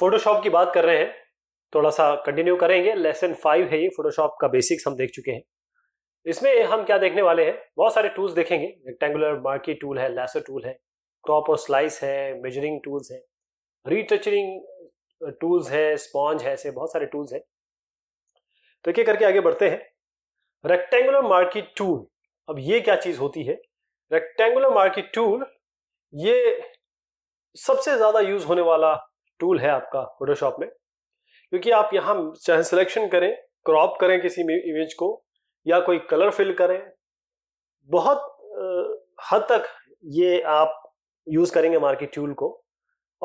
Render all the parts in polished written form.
Photoshop की बात कर रहे हैं, थोड़ा सा कंटिन्यू करेंगे। लेसन 5 है ये, फोटोशॉप का बेसिक्स हम देख चुके हैं। इसमें हम क्या देखने वाले हैं, बहुत सारे टूल्स देखेंगे। रेक्टेंगुलर मार्की टूल है, लैसो टूल है, क्रॉप और स्लाइस है, मेजरिंग टूल्स है, रीटचिंग टूल्स है, स्पॉन्ज है, ऐसे बहुत सारे टूल्स हैं। तो क्या करके आगे बढ़ते हैं। रेक्टेंगुलर मार्की टूल, अब ये क्या चीज़ होती है? रेक्टेंगुलर मार्की टूल ये सबसे ज़्यादा यूज होने वाला टूल है आपका फोटोशॉप में, क्योंकि आप यहाँ चाहे सिलेक्शन करें, क्रॉप करें किसी इमेज को, या कोई कलर फिल करें, बहुत हद तक ये आप यूज़ करेंगे मार्की टूल को।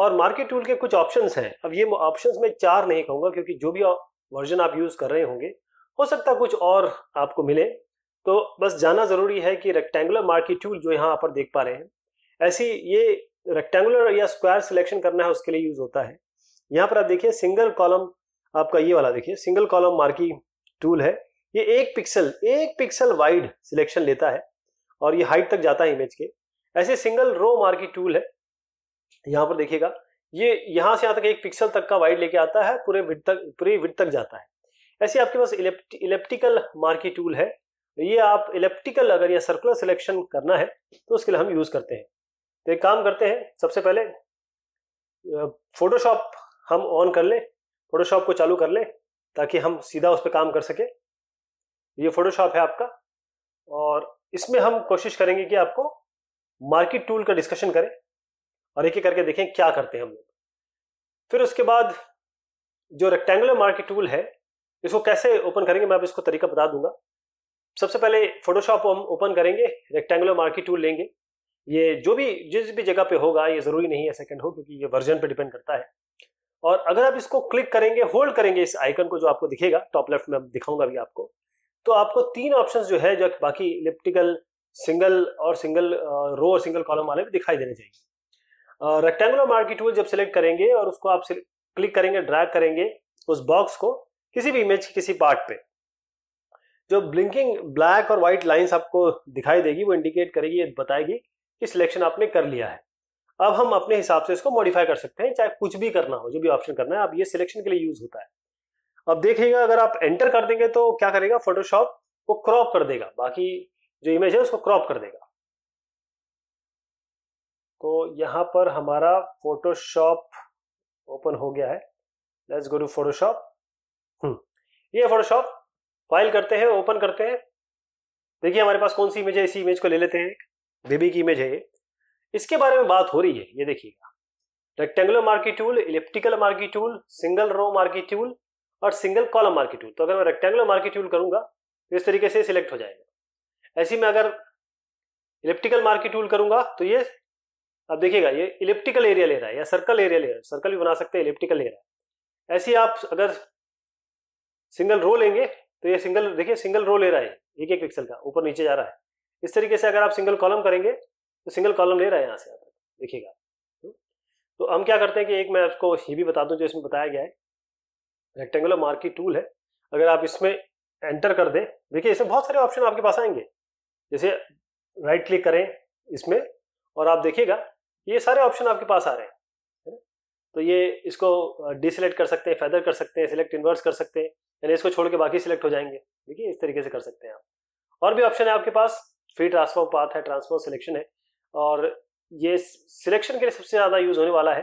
और मार्की टूल के कुछ ऑप्शंस हैं। अब ये ऑप्शंस में 4 नहीं कहूँगा, क्योंकि जो भी वर्जन आप यूज़ कर रहे होंगे, हो सकता है कुछ और आपको मिले। तो बस जानना ज़रूरी है कि रेक्टेंगुलर मार्की टूल जो यहाँ पर देख पा रहे हैं, ऐसी ये रेक्टेंगुलर या स्क्वायर सिलेक्शन करना है उसके लिए यूज़ होता है। यहाँ पर आप देखिए सिंगल कॉलम, आपका ये वाला देखिए सिंगल कॉलम मार्की टूल है। ये 1 पिक्सल वाइड सिलेक्शन लेता है और ये हाइट तक जाता है इमेज के। ऐसे सिंगल रो मार्की टूल है, यहाँ पर देखिएगा, ये यहाँ से यहाँ तक 1 पिक्सल तक का वाइड लेके आता है, पूरे विड्थ तक जाता है। ऐसे आपके पास इलेप्टिकल मार्की टूल है। ये आप इलेप्टिकल अगर या सर्कुलर सिलेक्शन करना है तो उसके लिए हम यूज़ करते हैं। तो एक काम करते हैं, सबसे पहले फोटोशॉप हम ऑन कर लें, फोटोशॉप को चालू कर लें, ताकि हम सीधा उस पर काम कर सकें। ये फोटोशॉप है आपका, और इसमें हम कोशिश करेंगे कि आपको मार्की टूल का डिस्कशन करें और एक एक करके देखें क्या करते हैं हम लोग। फिर उसके बाद जो रेक्टेंगुलर मार्की टूल है इसको कैसे ओपन करेंगे, मैं अब इसको तरीका बता दूंगा। सबसे पहले फोटोशॉप हम ओपन करेंगे, रेक्टेंगुलर मार्की टूल लेंगे। ये जिस भी जगह पे होगा, ये ज़रूरी नहीं है सेकंड हो, क्योंकि ये वर्जन पे डिपेंड करता है। और अगर आप इसको क्लिक करेंगे, होल्ड करेंगे इस आइकन को जो आपको दिखेगा टॉप लेफ्ट में, दिखाऊंगा अभी आपको, तो आपको 3 ऑप्शंस जो है, जो बाकी इलिप्टिकल, सिंगल और सिंगल रो और सिंगल कॉलम वाले भी दिखाई देने चाहिए। रेक्टेंगुलर मार्की टूल जब सेलेक्ट करेंगे और उसको आप क्लिक करेंगे, ड्रैग करेंगे उस बॉक्स को किसी भी इमेज के किसी पार्ट पे, जो ब्लिंकिंग ब्लैक और व्हाइट लाइंस आपको दिखाई देगी वो इंडिकेट करेगी, ये बताएगी कि सिलेक्शन आपने कर लिया है। अब हम अपने हिसाब से इसको मॉडिफाई कर सकते हैं, चाहे कुछ भी करना हो, जो भी ऑप्शन करना है। अब ये सिलेक्शन के लिए यूज होता है। अब देखिएगा, अगर आप एंटर कर देंगे तो क्या करेगा, फोटोशॉप को क्रॉप कर देगा, बाकी जो इमेज है उसको क्रॉप कर देगा। तो यहाँ पर हमारा फोटोशॉप ओपन हो गया है। Let's go to Photoshop. ये फोटोशॉप फाइल करते हैं, ओपन करते हैं। देखिए हमारे पास कौन सी इमेज है, इसी इमेज को ले लेते हैं, बेबी की इमेज है ये, इसके बारे में बात हो रही है। ये देखिएगा, rectangular marquee tool, elliptical marquee tool, single row marquee tool और सिंगल कॉलम मार्की टूल। तो अगर मैं रेक्टेंगुलर मार्की टूल करूंगा तो इस तरीके से सिलेक्ट हो जाएगा। ऐसे में अगर इलिप्टिकल मार्की टूल करूंगा तो ये आप देखिएगा, ये इलिप्टिकल एरिया ले रहा है या सर्कल एरिया ले रहा है, सर्कल भी बना सकते हैं, इलिप्टिकल ले रहा है। ऐसे आप अगर सिंगल रो लेंगे तो ये सिंगल, देखिए सिंगल रो ले रहा है, 1 पिक्सल का ऊपर नीचे जा रहा है। इस तरीके से अगर आप सिंगल कॉलम करेंगे तो सिंगल कॉलम ले रहा है यहाँ से, देखिएगा। तो हम क्या करते हैं कि एक मैं आपको ये भी बता दूं जो इसमें बताया गया है, रेक्टेंगुलर मार्की टूल है। अगर आप इसमें एंटर कर दें, देखिए इसमें बहुत सारे ऑप्शन आपके पास आएंगे। जैसे राइट क्लिक करें इसमें और आप देखिएगा ये सारे ऑप्शन आपके पास आ रहे हैं। तो ये इसको डिसलेक्ट कर सकते हैं, फेदर कर सकते हैं, सिलेक्ट इन्वर्स कर सकते हैं, यानी इसको छोड़ के बाकी सिलेक्ट हो जाएंगे। देखिए इस तरीके से कर सकते हैं आप। और भी ऑप्शन है आपके पास, फ्री ट्रांसफॉर्म पाथ है, ट्रांसफॉर्म सिलेक्शन है, और ये सिलेक्शन के लिए सबसे ज़्यादा यूज होने वाला है।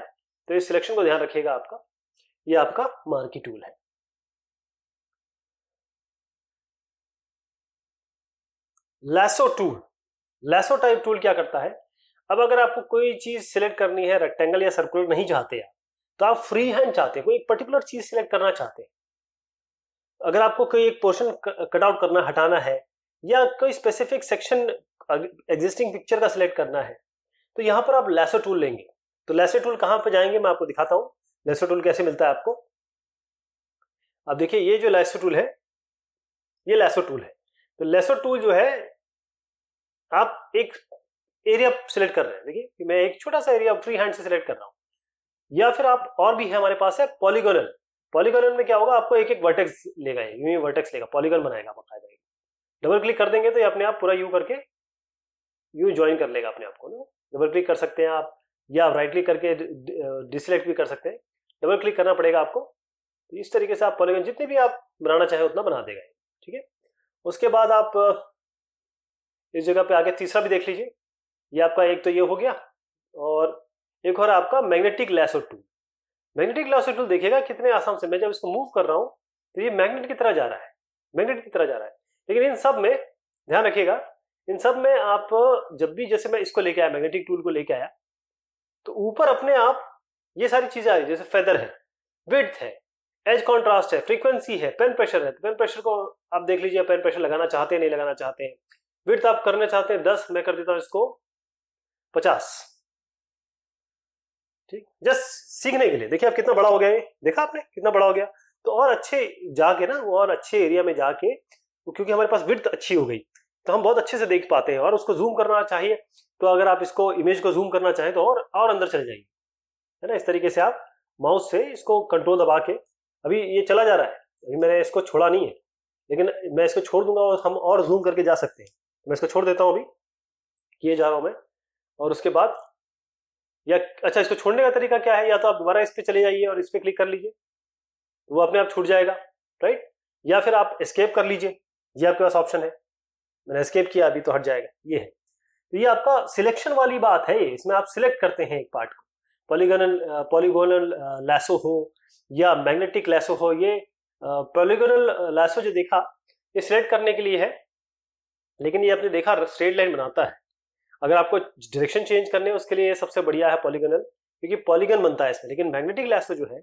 तो इस सिलेक्शन को ध्यान रखिएगा आपका। ये आपका मार्की टूल है। Lasso tool, lasso type tool क्या करता है, अब अगर आपको कोई चीज सिलेक्ट करनी है, रेक्टेंगल या सर्कुलर नहीं चाहते आप, तो आप फ्री हैंड चाहते हैं, कोई एक पर्टिकुलर चीज सिलेक्ट करना चाहते हैं, अगर आपको कोई एक पोर्शन कटआउट करना, हटाना है, या कोई स्पेसिफिक सेक्शन एग्जिस्टिंग पिक्चर का सिलेक्ट करना है, तो यहाँ पर आप लैसो टूल लेंगे। तो लैसो टूल कहाँ पर जाएंगे, मैं आपको दिखाता हूँ लैसो टूल कैसे मिलता है आपको। अब देखिए ये जो लैसो टूल है, ये लैसो टूल है। तो लैसो टूल जो है, आप एक एरिया सिलेक्ट कर रहे हैं, देखिए कि मैं एक छोटा सा एरिया फ्री हैंड से सिलेक्ट कर रहा हूँ, या फिर आप और भी है हमारे पास है पॉलीगोनल। पॉलीगोनल में क्या होगा, आपको एक एक वर्टेक्स लेगा, यूं वर्टेक्स लेगा, पॉलीगन बनाएगा बकायदा। डबल क्लिक कर देंगे तो ये अपने आप पूरा यू करके यू ज्वाइन कर लेगा अपने आप को ना। डबल क्लिक कर सकते हैं आप, या आप राइट क्लिक करके डिसलेक्ट भी कर सकते हैं। डबल क्लिक करना पड़ेगा आपको। तो इस तरीके से आप पॉलीगन जितने भी आप बनाना चाहे उतना बना देगा, ठीक है। उसके बाद आप इस जगह पे आके तीसरा भी देख लीजिए, ये आपका एक तो ये हो गया और एक और आपका magnetic lasso tool. Magnetic lasso tool देखिएगा कितने आसान से, मैं जब इसको मूव कर रहा हूँ तो ये मैग्नेट की तरह जा रहा है, मैग्नेट की तरह जा रहा है। लेकिन इन सब में ध्यान रखिएगा, इन सब में आप जब भी, जैसे मैं इसको लेके आया, मैग्नेटिक टूल को लेके आया, तो ऊपर अपने आप ये सारी चीजें आ रही, जैसे फेदर है, विड्थ है, एज कॉन्ट्रास्ट है, फ्रीक्वेंसी है, पेन प्रेशर है। तो पेन प्रेशर को आप देख लीजिए, पेन प्रेशर लगाना चाहते हैं नहीं लगाना चाहते हैं। विड्थ आप करना चाहते हैं 10, मैं कर देता हूं इसको 50, ठीक, जस्ट सीखने के लिए। देखिए आप कितना बड़ा हो गया ये, देखा आपने कितना बड़ा हो गया। तो और अच्छे जाके ना, और अच्छे एरिया में जाके, क्योंकि हमारे पास विड्थ अच्छी हो गई तो हम बहुत अच्छे से देख पाते हैं। और उसको जूम करना चाहिए तो अगर आप इसको इमेज को जूम करना चाहें तो और अंदर चले जाएंगे, है ना। इस तरीके से आप माउस से इसको कंट्रोल दबा के, अभी ये चला जा रहा है, अभी मैंने इसको छोड़ा नहीं है, लेकिन मैं इसको छोड़ दूंगा और हम और जूम करके जा सकते हैं। मैं इसको छोड़ देता हूं, अभी किए जा रहा हूं मैं। और उसके बाद या अच्छा, इसको छोड़ने का तरीका क्या है, या तो आप दोबारा इस पर चले जाइए और इस पर क्लिक कर लीजिए, वो अपने आप छूट जाएगा, राइट। या फिर आप एस्केप कर लीजिए, ये आपके पास ऑप्शन है। मैंने एस्केप किया अभी तो हट जाएगा, ये है। तो ये आपका सिलेक्शन वाली बात है, इसमें आप सिलेक्ट करते हैं एक पार्ट को, पॉलीगोनल लैसो हो या मैग्नेटिक लैसो हो। ये पॉलीगोनल लैसो जो देखा ये सिलेक्ट करने के लिए है, लेकिन ये आपने देखा स्ट्रेट लाइन बनाता है। अगर आपको डायरेक्शन चेंज करने है उसके लिए ये सबसे बढ़िया है पॉलीगोनल, क्योंकि पॉलीगन बनता है इसमें। लेकिन मैग्नेटिक लैसो जो है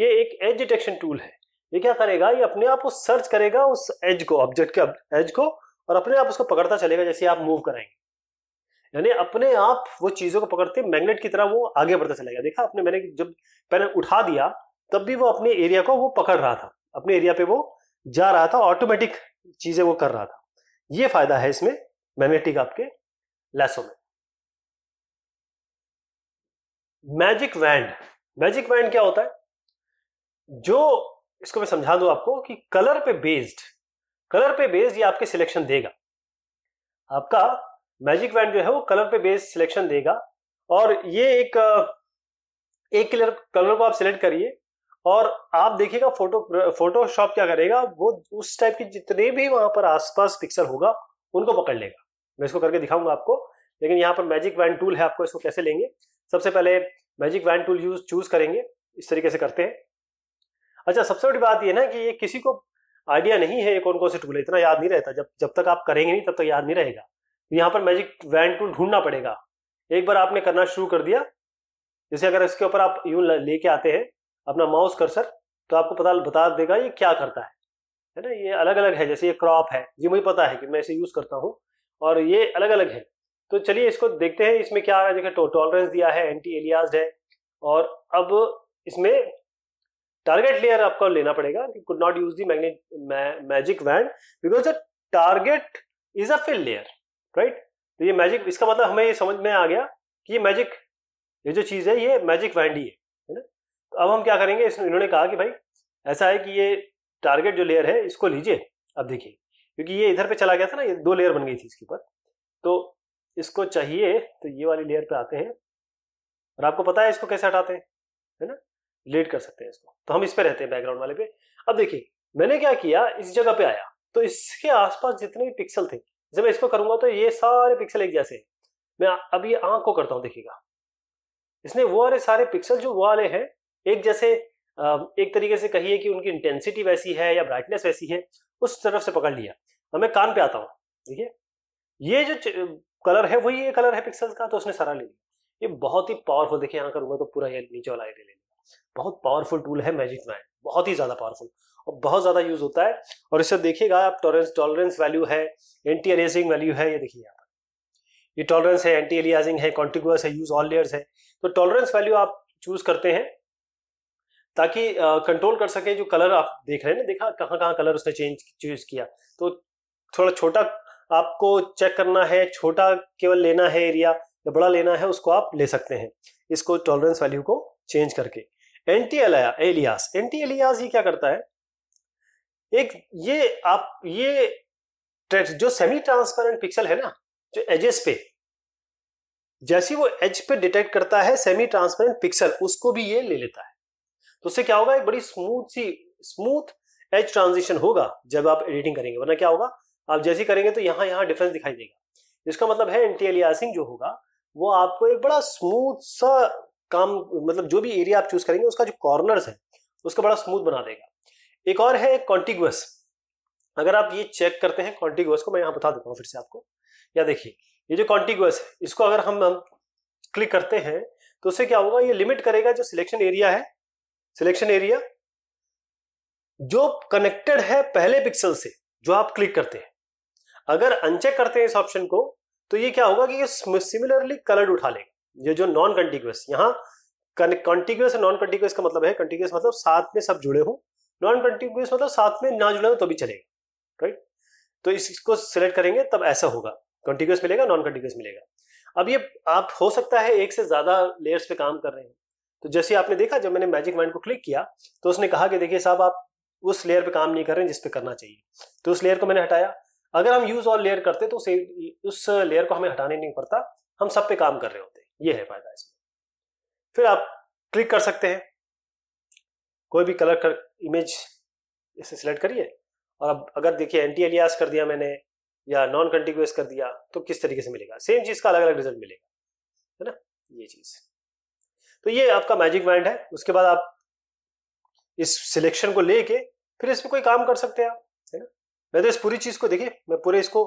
ये एक एज डिटेक्शन टूल है। ये क्या करेगा, ये अपने आप उस सर्च करेगा उस एज को, ऑब्जेक्ट के एज को, और अपने आप उसको पकड़ता चलेगा जैसे आप मूव कराएंगे। यानी अपने आप वो चीजों को पकड़ते मैग्नेट की तरह वो आगे बढ़ता चलेगा। देखा आपने, मैंने जब पहले उठा दिया तब भी वो अपने एरिया को वो पकड़ रहा था, अपने एरिया पे वो जा रहा था, ऑटोमेटिक चीजें वो कर रहा था। ये फायदा है इसमें मैग्नेटिक आपके लैसो में। मैजिक वैंड, मैजिक वैंड क्या होता है, जो इसको मैं समझा दूं आपको कि कलर पे बेस्ड ये आपके सिलेक्शन देगा। आपका मैजिक वैंड जो है वो कलर पे बेस्ड सिलेक्शन देगा। और ये एक कलर को आप सिलेक्ट करिए और आप देखिएगा फोटोशॉप क्या करेगा, वो उस टाइप के जितने भी वहां पर आसपास पिक्सल होगा उनको पकड़ लेगा। मैं इसको करके दिखाऊंगा आपको, लेकिन यहाँ पर मैजिक वैंड टूल है, आपको इसको कैसे लेंगे। सबसे पहले मैजिक वैंड टूल चूज करेंगे, इस तरीके से करते हैं। अच्छा, सबसे बड़ी बात ये ना कि ये किसी को आइडिया नहीं है ये कौन कौन से टूल है, इतना याद नहीं रहता, जब तक आप करेंगे नहीं तब तक याद नहीं रहेगा। यहाँ पर मैजिक वैंड टूल ढूंढना पड़ेगा। एक बार आपने करना शुरू कर दिया, जैसे अगर इसके ऊपर आप यूं लेके आते हैं अपना माउस कर्सर, तो आपको पता बता देगा ये क्या करता है ना। ये अलग अलग है, जैसे ये क्रॉप है, ये मुझे पता है कि मैं इसे यूज करता हूँ, और ये अलग अलग है। तो चलिए इसको देखते हैं इसमें क्या आ रहा है। देखिए टॉलरेंस दिया है, एंटी एलियाज्ड है, और अब इसमें टारगेट लेयर आपको लेना पड़ेगा। Could not use the magic wand because the target is a fill layer, right. तो ये मैजिक, इसका मतलब हमें ये समझ में आ गया कि ये मैजिक, ये जो चीज है ये मैजिक वैंड ही है ना। तो अब हम क्या करेंगे, इन्होंने कहा कि भाई ऐसा है कि ये टारगेट जो लेयर है इसको लीजिए। अब देखिए क्योंकि ये इधर पे चला गया था ना, ये दो लेयर बन गई थी इसके ऊपर, तो इसको चाहिए तो ये वाली लेयर पे आते हैं, और आपको पता है इसको कैसे हटाते हैं, है ना, डिलीट कर सकते हैं इसको। तो हम इस पे रहते हैं बैकग्राउंड वाले पे। अब देखिए मैंने क्या किया, इस जगह पे आया तो इसके आसपास जितने भी पिक्सल थे, जब मैं इसको करूंगा तो ये सारे पिक्सल एक जैसे हैं। मैं अब ये आंख को करता हूं, देखिएगा इसने वो वाले सारे पिक्सल जो वो वाले हैं एक जैसे, एक तरीके से कहिए कि उनकी इंटेंसिटी वैसी है या ब्राइटनेस वैसी है, उस तरफ से पकड़ लिया। अब मैं कान पे आता हूँ, देखिए ये जो कलर है वही ये कलर है पिक्सल का, तो उसने सारा ले लिया। ये बहुत ही पावरफुल, देखिए यहाँ करूंगा तो पूरा ये नीचे वाला एरिया ले लिया। बहुत पावरफुल टूल है मैजिक वैंड, बहुत ही ज्यादा पावरफुल और बहुत ज्यादा यूज होता है। और इससे देखिएगा आप टॉलरेंस वैल्यू है, एंटी एलियासिंग वैल्यू है, ये देखिए यहाँ पर ये टॉलरेंस है, एंटी एलियासिंग है, कॉन्टिगुअस है, यूज ऑल लेयर्स है। तो टॉलरेंस वैल्यू आप चूज करते हैं ताकि कंट्रोल कर सके जो कलर आप देख रहे हैं ना। देखा कहाँ कहाँ कलर उसने चूज किया, तो थोड़ा छोटा आपको चेक करना है, छोटा केवल लेना है एरिया, या बड़ा लेना है उसको आप ले सकते हैं, इसको टॉलरेंस वैल्यू को चेंज करके। एंटी एलियास ये क्या करता है, एक ये जो सेमी ट्रांसपेरेंट पिक्सल है ना, जो एजेस पे, जैसी वो एज पे डिटेक्ट करता है सेमी ट्रांसपेरेंट पिक्सल, उसको भी ये ले लेता है। तो उससे क्या होगा, एक बड़ी स्मूथ एज ट्रांजिशन होगा जब आप एडिटिंग करेंगे। वरना क्या होगा, आप जैसे करेंगे तो यहाँ यहाँ डिफरेंस दिखाई देगा। इसका मतलब है एंटी एलियासिंग जो होगा वो आपको एक बड़ा स्मूथ सा काम, मतलब जो भी एरिया आप चूज करेंगे उसका जो कॉर्नर्स है उसको बड़ा स्मूथ बना देगा। एक और है कॉन्टिगुअस। अगर आप ये चेक करते हैं कॉन्टिगुअस को, मैं यहाँ बता देता हूँ फिर से आपको। या देखिए ये जो कॉन्टिगुअस है इसको अगर हम क्लिक करते हैं तो उससे क्या होगा, ये लिमिट करेगा जो सिलेक्शन एरिया है, सिलेक्शन एरिया जो कनेक्टेड है पहले पिक्सल से जो आप क्लिक करते हैं। अगर अनचेक करते हैं इस ऑप्शन को तो ये क्या होगा कि ये सिमिलरली कलर्ड उठा लेगा, ये जो नॉन कंटिगुअस। यहाँ कंटिगुअस और नॉन कंटिगुअस का मतलब है, कंटिगुअस मतलब साथ में सब जुड़े हो, नॉन कंटिगुअस मतलब साथ में ना जुड़े हो तो भी चलेगा, राइट। तो इसको सिलेक्ट करेंगे तब ऐसा होगा, कंटिगुअस मिलेगा, नॉन कंटिगुअस मिलेगा। अब ये आप हो सकता है एक से ज्यादा लेयर्स पे काम कर रहे हैं, तो जैसे आपने देखा जब मैंने मैजिक वैंड को क्लिक किया तो उसने कहा कि देखिए साहब आप उस लेयर पे काम नहीं कर रहे हैं जिस पे करना चाहिए, तो उस लेयर को मैंने हटाया। अगर हम यूज ऑल लेयर करते तो उस लेयर को हमें हटाने नहीं पड़ता, हम सब पे काम कर रहे होते। ये है फायदा इसमें। फिर आप क्लिक कर सकते हैं, कोई भी कलर कर इमेज इसे सिलेक्ट करिए, और अब अगर देखिए एंटी एलियास कर दिया मैंने या नॉन कंटिगुअस कर दिया तो किस तरीके से मिलेगा, सेम चीज का अलग अलग रिजल्ट मिलेगा, है ना ये चीज। तो ये आपका मैजिक वैंड है। उसके बाद आप इस सिलेक्शन को लेके फिर इस पर कोई काम कर सकते हैं आप, है ना। मैं तो इस पूरी चीज को देखिए, मैं पूरे इसको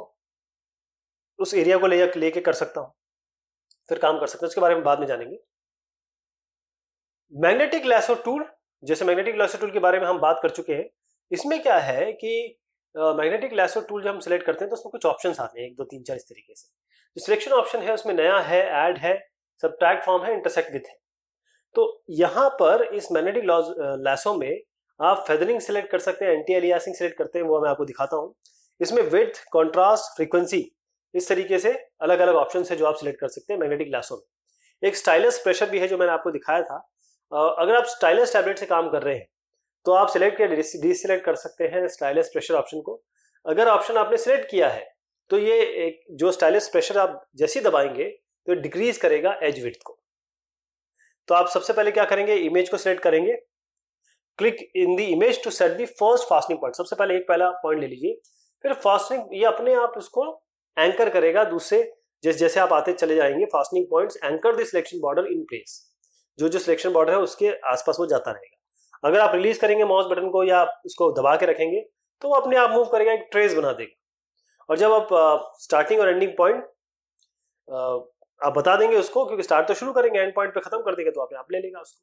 उस एरिया को लेके कर सकता हूँ, फिर काम कर सकते हैं, उसके बारे में बाद में जानेंगे। मैग्नेटिक लैसो टूल, जैसे मैग्नेटिक लैसो टूल के बारे में हम बात कर चुके हैं। इसमें क्या है कि मैग्नेटिक लैसो टूल जब हम सिलेक्ट करते हैं तो उसमें कुछ ऑप्शंस आते हैं, 1 2 3 4 इस तरीके से। जो सिलेक्शन ऑप्शन है उसमें नया है, ऐड है, सब्ट्रैक्ट फॉर्म है, इंटरसेक्ट विथ है। तो यहाँ पर इस मैग्नेटिक लैसो में आप फेदरिंग सिलेक्ट कर सकते हैं, एंटी एलियासिंग सिलेक्ट करते हैं, वो मैं आपको दिखाता हूँ। इसमें विड्थ, कॉन्ट्रास्ट, फ्रीक्वेंसी, इस तरीके से अलग अलग ऑप्शन है जो आप सिलेक्ट कर सकते हैं मैग्नेटिक लैसो में। एक स्टाइलस प्रेशर भी है जो मैंने आपको दिखाया था। अगर आप स्टाइलस टैबलेट से काम कर रहे हैं तो आप सिलेक्ट या डिसेलेक्ट कर सकते हैं स्टाइलस प्रेशर ऑप्शन को। अगर ऑप्शन आपने सिलेक्ट किया है तो ये एक जो स्टाइलस प्रेशर आप जैसे दबाएंगे तो डिक्रीज करेगा एज विड्थ को। तो आप सबसे पहले क्या करेंगे, इमेज को सिलेक्ट करेंगे, click in the image to set the first fastening point. सबसे पहले एक पहला पॉइंट ले लीजिए, फिर फास्टनिंग ये अपने आप उसको एंकर करेगा दूसरे, जैसे आप आते चले जाएंगे। Fastening points anchor the selection border in place, जो सिलेक्शन बॉर्डर है उसके आसपास वो जाता रहेगा। अगर आप रिलीज करेंगे माउस बटन को या उसको दबा के रखेंगे तो वो अपने आप मूव करेगा, एक ट्रेस बना देगा। और जब आप स्टार्टिंग और एंडिंग पॉइंट आप बता देंगे उसको, क्योंकि स्टार्ट तो शुरू करेंगे, एंड पॉइंट पे खत्म कर देंगे तो अपने आप ले लेगा उसको।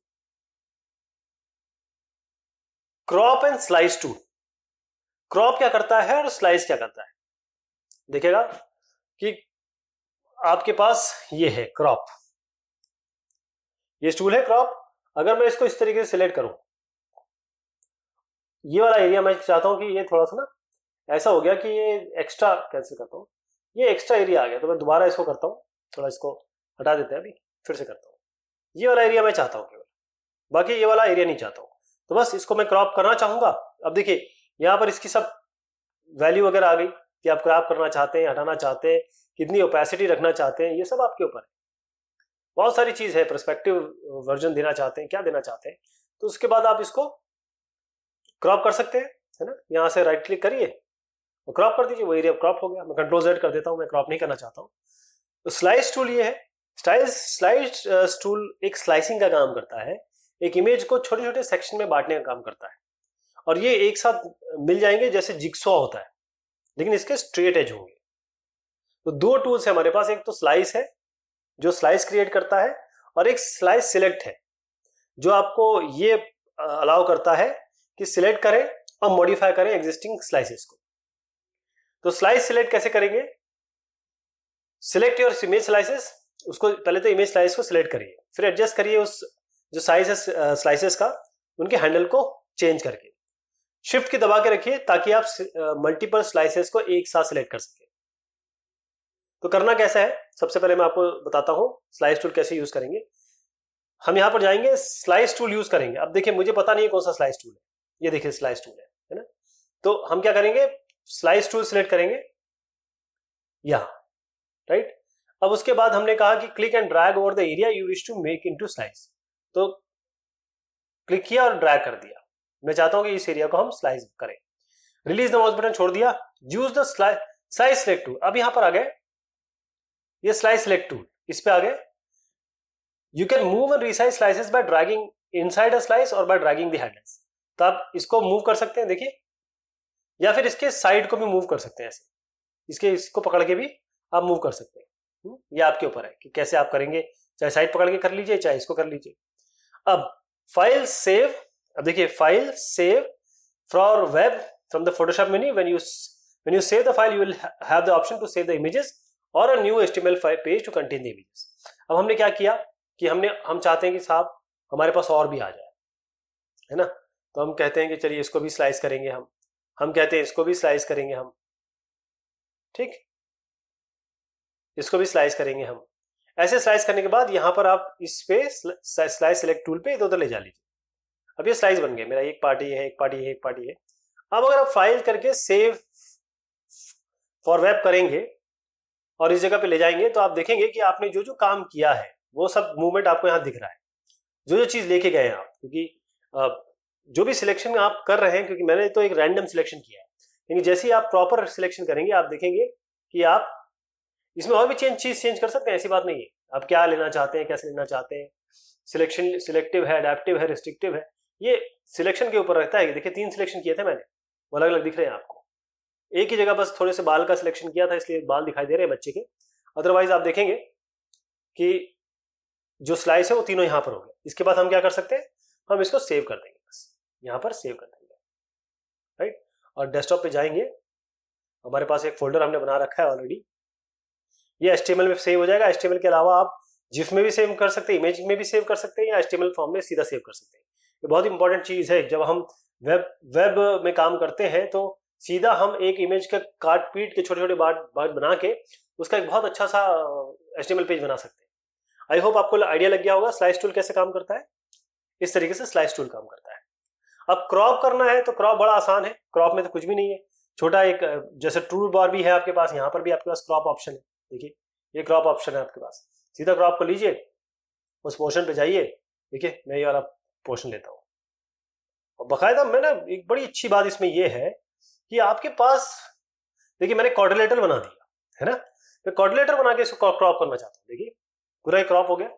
Crop and slice tool, crop क्या करता है और स्लाइस क्या करता है। देखेगा कि आपके पास ये है क्रॉप, ये टूल है क्रॉप। अगर मैं इसको इस तरीके से सिलेक्ट करूं, ये वाला एरिया मैं चाहता हूं कि ये थोड़ा सा ना ऐसा हो गया कि ये एक्स्ट्रा, कैंसिल करता हूँ, ये एक्स्ट्रा एरिया आ गया, तो मैं दोबारा इसको करता हूँ, थोड़ा इसको हटा देते हैं, अभी फिर से करता हूँ। ये वाला एरिया मैं चाहता हूँ केवल, बाकी ये वाला एरिया नहीं चाहता हूँ, तो बस इसको मैं क्रॉप करना चाहूंगा। अब देखिए यहाँ पर इसकी सब वैल्यू वगैरह आ गई कि आप क्रॉप करना चाहते हैं, हटाना चाहते हैं, कितनी ओपेसिटी रखना चाहते हैं, ये सब आपके ऊपर है। बहुत सारी चीज है, पर्सपेक्टिव वर्जन देना चाहते हैं, क्या देना चाहते हैं। तो उसके बाद आप इसको क्रॉप कर सकते हैं, है ना। यहाँ से राइट क्लिक करिए और क्रॉप कर दीजिए, वो एरिया क्रॉप हो गया। मैं कंट्रोल Z कर देता हूँ, मैं क्रॉप नहीं करना चाहता हूँ। तो स्लाइस टूल ये है, स्लाइस टूल एक स्लाइसिंग का काम करता है, एक इमेज को छोटे छोटे सेक्शन में बांटने का काम करता है, और ये एक साथ मिल जाएंगे जैसे जिक्सॉ होता है, लेकिन इसके स्ट्रेट एज होंगे। तो दो टूल्स है हमारे पास, एक तो स्लाइस है जो स्लाइस क्रिएट करता है, और एक स्लाइस सिलेक्ट है जो आपको ये अलाउ करता है कि सिलेक्ट करें और मॉडिफाई करें एग्जिस्टिंग स्लाइसेस को। तो स्लाइस सिलेक्ट कैसे करेंगे, सिलेक्ट योर इमेज स्लाइसेस, उसको पहले तो इमेज स्लाइस को सिलेक्ट करिए, फिर एडजस्ट करिए उस जो साइज है स्लाइसेस का, उनके हैंडल को चेंज करके शिफ्ट की दबा के रखिए ताकि आप मल्टीपल स्लाइसेस को एक साथ सिलेक्ट कर सकें। तो करना कैसा है, सबसे पहले मैं आपको बताता हूं स्लाइस टूल कैसे यूज करेंगे। हम यहां पर जाएंगे, स्लाइस टूल यूज करेंगे। अब देखिए मुझे पता नहीं है कौन सा स्लाइस टूल है, ये देखिए स्लाइस टूल है ना। तो हम क्या करेंगे, स्लाइस टूल सिलेक्ट करेंगे यहां, राइट। अब उसके बाद हमने कहा कि click and drag over the area you wish to make into slice, तो क्लिक किया और ड्रैग कर दिया। मैं चाहता हूं कि इस एरिया को हम स्लाइस करें। रिलीज द माउस बटन छोड़ दिया। Use the slice select tool. अब यहां पर आ गए, ये स्लाइस सेलेक्ट टूल, इस पे आ गए। You can move and resize slices by dragging inside a slice और बाय ड्रैगिंग द हैंडल्स। तो आप इसको मूव कर सकते हैं, देखिए, या फिर इसके साइड को भी मूव कर सकते हैं, ऐसे इसके इसको पकड़ के भी आप मूव कर सकते हैं। ये आपके ऊपर है कि कैसे आप करेंगे, चाहे साइड पकड़ के कर लीजिए, चाहे इसको कर लीजिए। अब फाइल सेव, अब देखिए file save from web from the Photoshop menu. When you save the file you will have the option to save the images और a new HTML page to contain the images. अब हमने क्या किया कि हम चाहते हैं कि साहब हमारे पास और भी आ जाए, है ना, तो हम कहते हैं कि चलिए इसको भी स्लाइस करेंगे हम कहते हैं इसको भी स्लाइस करेंगे हम, ठीक, इसको भी स्लाइस करेंगे हम। ऐसे स्लाइस करने के बाद यहां पर आप इस पे स्लाइस सेलेक्ट टूल पे इधर उधर ले जा लीजिए। अब ये स्लाइस बन गए, मेरा एक पार्टी है, एक पार्टी है, एक पार्टी है। अब अगर आप फाइल करके सेव फॉर वेब करेंगे और इस जगह पे ले जाएंगे तो आप देखेंगे कि आपने जो जो काम किया है वो सब मूवमेंट आपको यहाँ दिख रहा है, जो चीज लेके गए हैं आप, क्योंकि जो भी सिलेक्शन आप कर रहे हैं, क्योंकि मैंने तो एक रैंडम सिलेक्शन किया है, यानी जैसे ही आप प्रॉपर सिलेक्शन करेंगे आप देखेंगे कि आप इसमें और भी चीज चेंज कर सकते हैं, ऐसी बात नहीं है। आप क्या लेना चाहते हैं, कैसे लेना चाहते हैं, सिलेक्शन सिलेक्टिव है, अडैप्टिव है, रिस्ट्रिक्टिव है, ये सिलेक्शन के ऊपर रहता है। देखिए 3 सिलेक्शन किए थे मैंने, वो अलग अलग दिख रहे हैं आपको। एक ही जगह बस थोड़े से बाल का सिलेक्शन किया था इसलिए बाल दिखाई दे रहे हैं बच्चे के, अदरवाइज आप देखेंगे कि जो स्लाइस है वो तीनों यहाँ पर हो गए। इसके बाद हम क्या कर सकते हैं, हम इसको सेव कर देंगे, बस यहाँ पर सेव कर देंगे, राइट। और डेस्कटॉप पे जाएंगे, हमारे पास एक फोल्डर हमने बना रखा है ऑलरेडी, ये HTML में सेव हो जाएगा। HTML के अलावा आप जिफ में भी सेव कर सकते हैं, इमेज में भी सेव कर सकते हैं, या HTML फॉर्म में सीधा सेव कर सकते हैं। ये बहुत इंपॉर्टेंट चीज है, जब हम वेब में काम करते हैं तो सीधा हम एक इमेज का काट पीट के छोटे छोटे बाट बना के उसका एक बहुत अच्छा सा HTML पेज बना सकते हैं। आई होप आपको आइडिया लग गया होगा स्लाइस टूल कैसे काम करता है। इस तरीके से स्लाइस टूल काम करता है। अब क्रॉप करना है तो क्रॉप बड़ा आसान है, क्रॉप में तो कुछ भी नहीं है, छोटा एक जैसे टूल बार भी है आपके पास, यहाँ पर भी आपके पास क्रॉप ऑप्शन है, देखिए ये क्रॉप ऑप्शन है आपके पास। सीधा क्रॉप को लीजिए, उस पोर्शन पे जाइए, देखिए मैं ये वाला पोर्शन लेता हूँ। और बाकायदा मैंने एक बड़ी अच्छी बात इसमें ये है कि आपके पास देखिए मैंने क्वाड्रिलेटर बना दिया है ना, मैं क्वाड्रिलेटर बना के इसको क्रॉप करना चाहता हूँ, देखिए पूरा क्रॉप हो गया,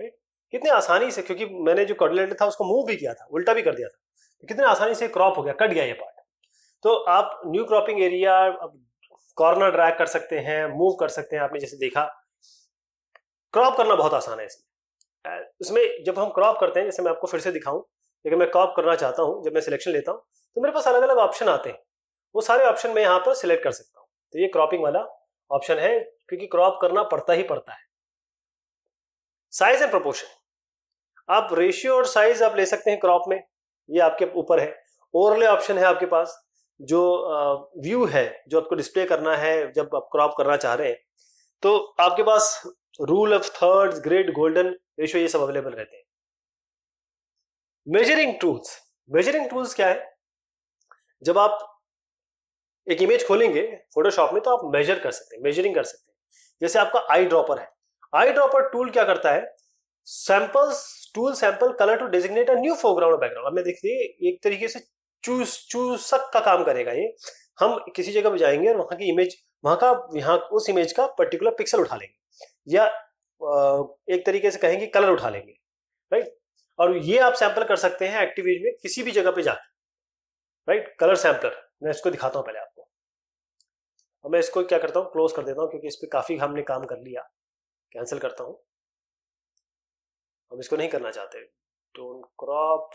राइट, कितने आसानी से, क्योंकि मैंने जो क्वाड्रिलेटर था उसको मूव भी किया था, उल्टा भी कर दिया था, कितने आसानी से क्रॉप हो गया, कट गया ये पार्ट। तो आप न्यू क्रॉपिंग एरिया, अब कॉर्नर ड्रैग कर सकते हैं, मूव कर सकते हैं, आपने जैसे देखा। क्रॉप करना बहुत आसान है इसमें। जब हम क्रॉप करते हैं, जैसे मैं आपको फिर से दिखाऊं, लेकिन मैं क्रॉप करना चाहता हूं, जब मैं सिलेक्शन लेता हूं तो मेरे पास अलग अलग ऑप्शन आते हैं, वो सारे ऑप्शन मैं यहाँ पर सिलेक्ट कर सकता हूँ। तो ये क्रॉपिंग वाला ऑप्शन है, क्योंकि क्रॉप करना पड़ता ही पड़ता है। साइज एंड प्रोपोर्शन, आप रेशियो और साइज आप ले सकते हैं क्रॉप में, ये आपके ऊपर है। ओवरले ऑप्शन है आपके पास, जो व्यू है जो आपको डिस्प्ले करना है जब आप क्रॉप करना चाह रहे हैं, तो आपके पास rule of thirds, grid, golden ratio, ये सब अवेलेबल रहते हैं। मेजरिंग टूल्स, मेजरिंग टूल्स क्या है, जब आप एक इमेज खोलेंगे फोटोशॉप में तो आप मेजर कर सकते हैं, मेजरिंग कर सकते हैं। जैसे आपका आई ड्रॉपर है, आई ड्रॉपर टूल क्या करता है, samples tool sample colour to designate a new foreground और बैकग्राउंड। अब मैं देखिए एक तरीके से चूसक का काम करेगा ये। हम किसी जगह पे जाएंगे और वहां की इमेज, उस इमेज का पर्टिकुलर पिक्सल उठा लेंगे, या एक तरीके से कहेंगे कलर उठा लेंगे, राइट। और ये आप सैंपल कर सकते हैं एक्टिवेज में किसी भी जगह पे जाकर, राइट। कलर सैंपलर, मैं इसको दिखाता हूँ पहले आपको, और मैं इसको क्या करता हूँ, क्लोज कर देता हूँ, क्योंकि इस पर काफी हमने काम कर लिया। कैंसिल करता हूँ, हम इसको नहीं करना चाहते। डोंट क्रॉप,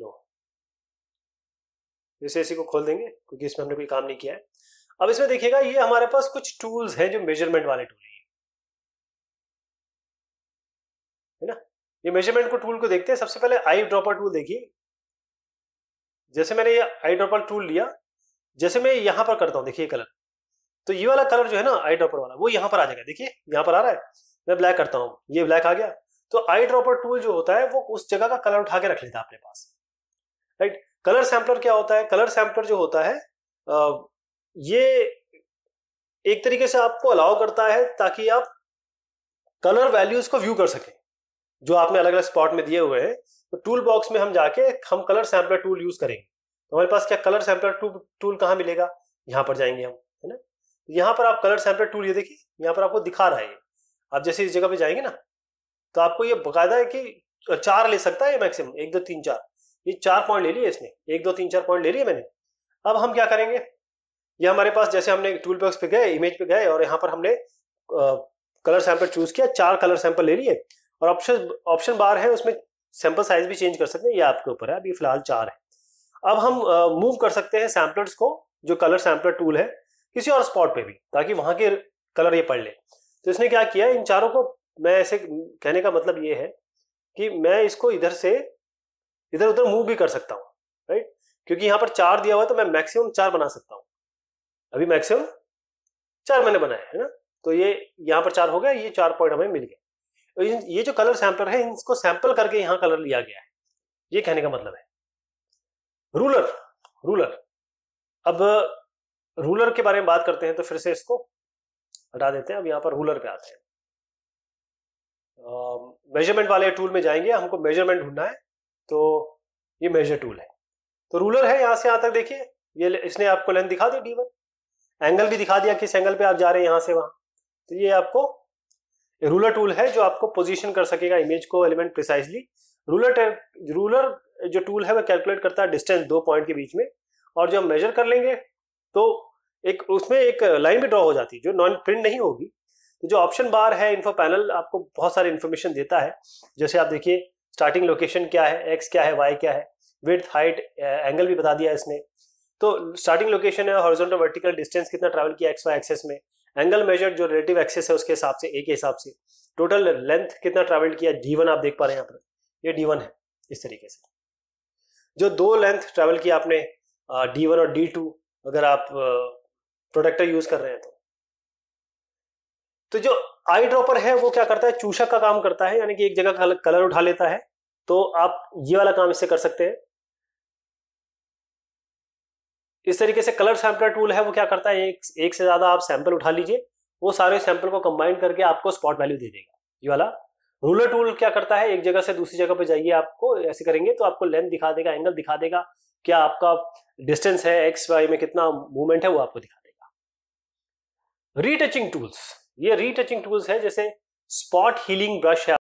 नो, जैसे इसी को खोल देंगे क्योंकि इसमें हमने कोई काम नहीं किया है। अब इसमें देखिएगा, ये हमारे पास कुछ टूल्स हैं जो मेजरमेंट वाले टूल है ना। ये मेजरमेंट को टूल को देखते हैं। सबसे पहले आई ड्रॉपर टूल देखिए, जैसे मैंने ये आई ड्रॉपर टूल लिया, जैसे मैं यहां पर करता हूं, देखिए कलर, तो ये वाला कलर जो है ना आई ड्रॉपर वाला, वो यहां पर आ जाएगा, देखिए यहां पर आ रहा है। मैं ब्लैक करता हूँ, ये ब्लैक आ गया। तो आई ड्रॉपर टूल जो होता है वो उस जगह का कलर उठा के रख लेता है अपने पास, राइट। कलर सैम्पलर क्या होता है, कलर सैम्पलर जो होता है ये एक तरीके से आपको अलाउ करता है ताकि आप कलर वैल्यूज को व्यू कर सकें, जो आपने अलग अलग स्पॉट में दिए हुए हैं तो टूल बॉक्स में हम जाके हम कलर सैम्पलर टूल यूज करेंगे। तो हमारे पास क्या कलर सैम्पलर टूल कहाँ मिलेगा, यहाँ पर जाएंगे हम, है ना। यहाँ पर आप कलर सैम्पलर टूल, ये देखिए यहाँ पर आपको दिखा रहा है। आप जैसे इस जगह पे जाएंगे ना तो आपको ये बकायदा है कि चार ले सकता है मैक्सिमम, 1 2 3 4, ये 4 पॉइंट ले लिए इसने, 1 2 3 4 पॉइंट ले लिए मैंने। अब हम क्या करेंगे, ये हमारे पास जैसे हमने टूल बॉक्स पे गए, इमेज पे गए और यहाँ पर हमने कलर सैंपल चूज किया, 4 कलर सैंपल ले लिए और ऑप्शन बार है उसमें सैंपल साइज भी चेंज कर सकते हैं, ये आपके ऊपर है। अभी फिलहाल 4 है। अब हम मूव कर सकते हैं सैम्पलर्स को, जो कलर सैम्पलर टूल है, किसी और स्पॉट पे भी, ताकि वहां के कलर ये पढ़ ले। तो इसने क्या किया, इन चारों को, मैं ऐसे कहने का मतलब ये है कि मैं इसको इधर से इधर उधर मूव भी कर सकता हूँ, राइट, क्योंकि यहाँ पर 4 दिया हुआ है तो मैं मैक्सिमम 4 बना सकता हूँ। अभी मैक्सिमम 4 मैंने बनाया है ना, तो ये यहाँ पर 4 हो गया, ये 4 पॉइंट हमें मिल गया। ये जो कलर सैंपलर है इसको सैंपल करके यहाँ कलर लिया गया है, ये कहने का मतलब है। रूलर, अब रूलर के बारे में बात करते हैं, तो फिर से इसको हटा देते हैं। अब यहाँ पर रूलर पे आते हैं, मेजरमेंट वाले टूल में जाएंगे, हमको मेजरमेंट ढूंढना है, तो ये मेजर टूल है। तो रूलर है, यहाँ से यहाँ तक देखिए, ये इसने आपको लेंथ दिखा दी D1, एंगल भी दिखा दिया किस एंगल पे आप जा रहे हैं यहाँ से वहाँ। तो ये आपको रूलर टूल है जो आपको पोजीशन कर सकेगा इमेज को, एलिमेंट प्रिसाइजली। रूलर जो टूल है वह कैलकुलेट करता है डिस्टेंस 2 पॉइंट के बीच में, और जब मेजर कर लेंगे तो एक उसमें एक लाइन भी ड्रॉ हो जाती है जो नॉन प्रिंट नहीं होगी। तो जो ऑप्शन बार है इन्फो पैनल आपको बहुत सारी इन्फॉर्मेशन देता है, जैसे आप देखिए स्टार्टिंग लोकेशन क्या है, एक्स क्या है, वाई क्या है, विड्थ, हाइट, एंगल भी बता दिया इसने। तो स्टार्टिंग लोकेशन है, हॉरिजॉन्टल वर्टिकल डिस्टेंस कितना ट्रैवल किया एक्स वाई एक्सेस में, एंगल मेजर जो रिलेटिव एक्सेस है उसके हिसाब से, ए के हिसाब से, टोटल लेंथ कितना ट्रैवल किया D1 आप देख पा रहे हैं यहाँ पर, ये D1 है। इस तरीके से जो 2 लेंथ ट्रैवल किया आपने D1 और D2 अगर आप प्रोटेक्टर यूज कर रहे हैं। तो जो आई ड्रॉपर है वो क्या करता है, चूषक का काम करता है, यानी कि एक जगह का कलर उठा लेता है। तो आप ये वाला काम इससे कर सकते हैं। इस तरीके से कलर सैंपलर टूल है वो क्या करता है, एक से ज्यादा आप सैंपल उठा लीजिए, वो सारे सैंपल को कंबाइन करके आपको स्पॉट वैल्यू दे देगा ये वाला। रूलर टूल क्या करता है, एक जगह से दूसरी जगह पे जाइए, आपको ऐसे करेंगे तो आपको लेंथ दिखा देगा, एंगल दिखा देगा, क्या आपका डिस्टेंस है, एक्स वाई में कितना मूवमेंट है वो आपको दिखा देगा। रीटचिंग टूल्स, ये रीटचिंग टूल्स है, जैसे स्पॉट हीलिंग ब्रश है।